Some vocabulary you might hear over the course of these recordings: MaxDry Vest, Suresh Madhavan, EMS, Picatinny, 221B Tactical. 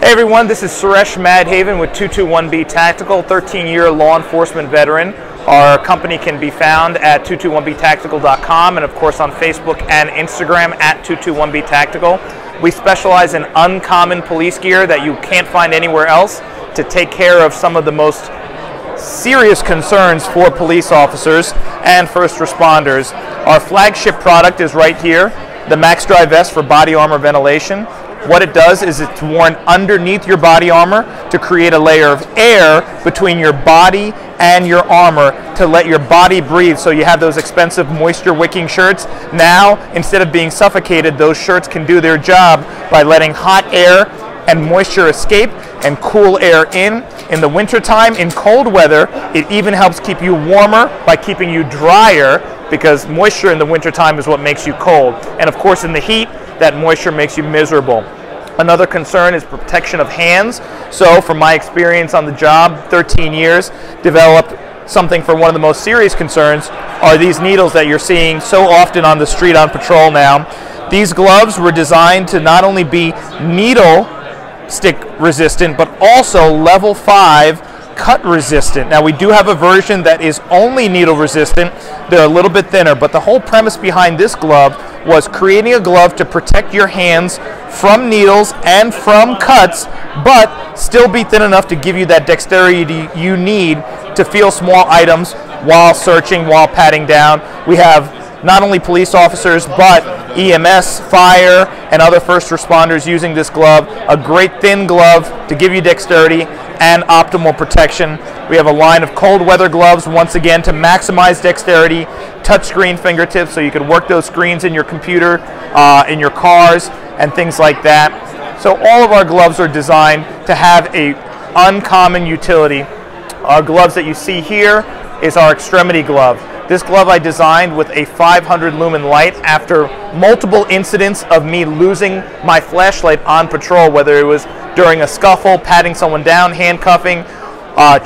Hey everyone, this is Suresh Madhavan with 221B Tactical, 13-year law enforcement veteran. Our company can be found at 221btactical.com and of course on Facebook and Instagram at 221B Tactical. We specialize in uncommon police gear that you can't find anywhere else to take care of some of the most serious concerns for police officers and first responders. Our flagship product is right here, the MaxDry Vest for body armor ventilation. What it does is it's worn underneath your body armor to create a layer of air between your body and your armor to let your body breathe. So you have those expensive moisture wicking shirts. Now, instead of being suffocated, those shirts can do their job by letting hot air and moisture escape and cool air in. In the wintertime, in cold weather, it even helps keep you warmer by keeping you drier, because moisture in the wintertime is what makes you cold. And of course, in the heat, that moisture makes you miserable. Another concern is protection of hands. So from my experience on the job, 13 years, developed something for one of the most serious concerns are these needles that you're seeing so often on the street on patrol now. These gloves were designed to not only be needle stick resistant, but also level 5 cut resistant. Now we do have a version that is only needle resistant. They're a little bit thinner, but the whole premise behind this glove was creating a glove to protect your hands from needles and from cuts, but still be thin enough to give you that dexterity you need to feel small items while searching, while patting down. We have not only police officers, but EMS, fire, and other first responders using this glove. A great thin glove to give you dexterity and optimal protection. We have a line of cold weather gloves, once again, to maximize dexterity, touchscreen fingertips, so you can work those screens in your computer, in your cars, and things like that. So all of our gloves are designed to have an uncommon utility. Our gloves that you see here is our extremity glove. This glove I designed with a 500 lumen light after multiple incidents of me losing my flashlight on patrol, whether it was during a scuffle, patting someone down, handcuffing,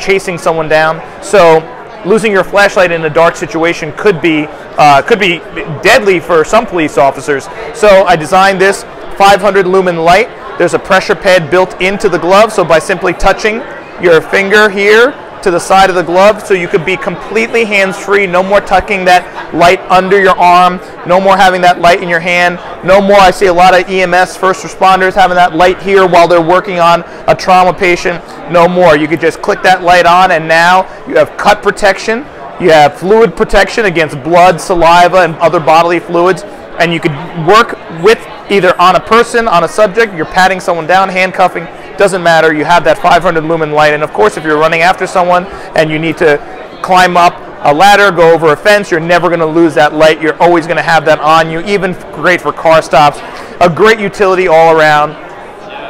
chasing someone down. So losing your flashlight in a dark situation could be deadly for some police officers. So I designed this 500 lumen light. There's a pressure pad built into the glove, so by simply touching your finger here to the side of the glove, so you could be completely hands-free. No more tucking that light under your arm, no more having that light in your hand, no more, I see a lot of EMS first responders having that light here while they're working on a trauma patient. No more. You could just click that light on, and now you have cut protection, you have fluid protection against blood, saliva, and other bodily fluids, and you could work with either on a person, on a subject, you're patting someone down, handcuffing, doesn't matter, you have that 500 lumen light. And of course, if you're running after someone and you need to climb up a ladder, go over a fence, you're never going to lose that light. You're always going to have that on you, even great for car stops. A great utility all around.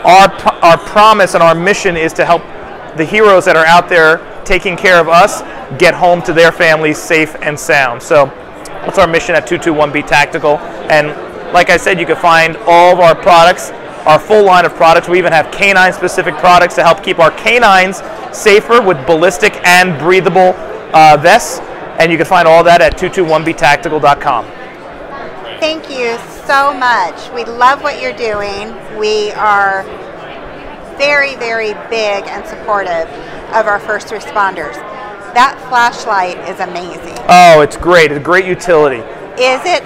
Our promise and our mission is to help the heroes that are out there taking care of us get home to their families safe and sound. So that's our mission at 221B Tactical. And like I said, you can find all of our products, our full line of products. We even have canine-specific products to help keep our canines safer with ballistic and breathable vests. And you can find all that at 221btactical.com. Thank you so much. We love what you're doing. We are very, very big and supportive of our first responders. That flashlight is amazing. Oh, it's great. It's a great utility. Is it?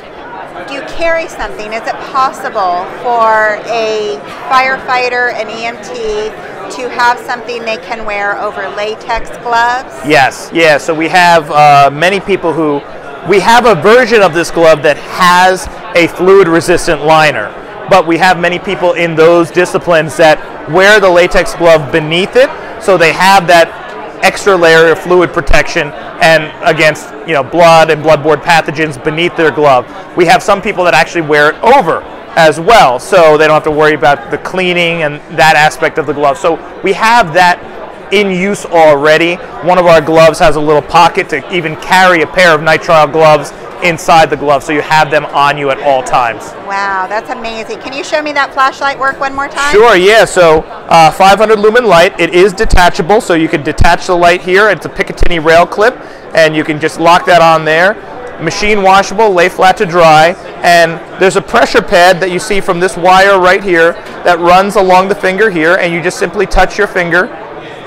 Do you carry something? Is it possible for a firefighter, an EMT, to have something they can wear over latex gloves? Yes, yeah, so we have many people who, we have a version of this glove that has a fluid resistant liner, but we have many people in those disciplines that wear the latex glove beneath it, so they have that extra layer of fluid protection and against, you know, blood and bloodborne pathogens beneath their glove. We have some people that actually wear it over as well, so they don't have to worry about the cleaning and that aspect of the glove. So we have that in use already. One of our gloves has a little pocket to even carry a pair of nitrile gloves inside the glove, so you have them on you at all times. Wow, that's amazing. Can you show me that flashlight work one more time? Sure, yeah. So 500 lumen light, it is detachable, so you can detach the light here. It's a Picatinny rail clip, and you can just lock that on there. machine washable, lay flat to dry, and there's a pressure pad that you see from this wire right here that runs along the finger here, and you just simply touch your finger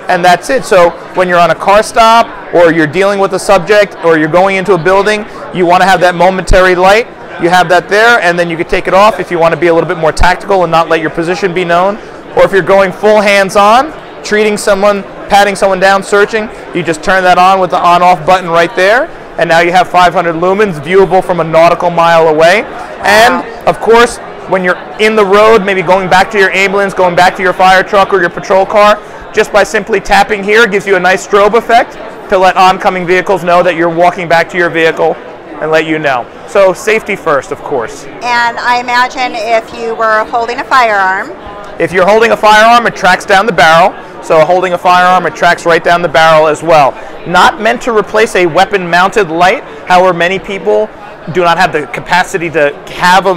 and that's it. So when you're on a car stop or you're dealing with a subject or you're going into a building, you want to have that momentary light. You have that there, and then you can take it off if you want to be a little bit more tactical and not let your position be known. Or if you're going full hands-on, treating someone, patting someone down, searching, you just turn that on with the on-off button right there, and now you have 500 lumens viewable from a nautical mile away. And of course, when you're in the road, maybe going back to your ambulance, going back to your fire truck or your patrol car, just by simply tapping here gives you a nice strobe effect to let oncoming vehicles know that you're walking back to your vehicle and let you know. So safety first, of course. And I imagine if you were holding a firearm. If you're holding a firearm, it tracks down the barrel. So holding a firearm, it tracks right down the barrel as well. Not meant to replace a weapon-mounted light. However, many people do not have the capacity to have a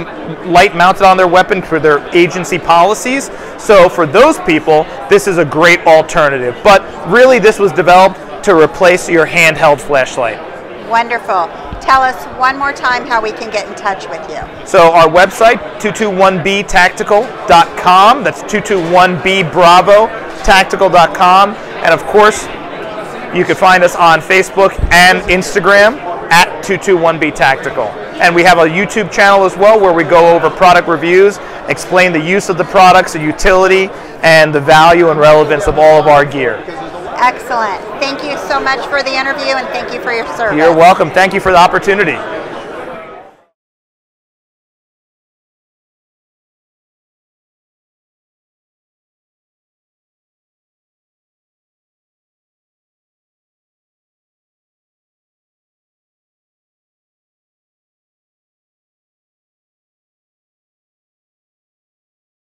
light mounted on their weapon for their agency policies. So for those people, this is a great alternative. But really, this was developed to replace your handheld flashlight. Wonderful. Tell us one more time how we can get in touch with you. So our website, 221btactical.com. That's 221bbravo.tactical.com. And of course, you can find us on Facebook and Instagram at 221B Tactical. And we have a YouTube channel as well where we go over product reviews, explain the use of the products, the utility, and the value and relevance of all of our gear. Excellent. Thank you so much for the interview, and thank you for your service. You're welcome. Thank you for the opportunity.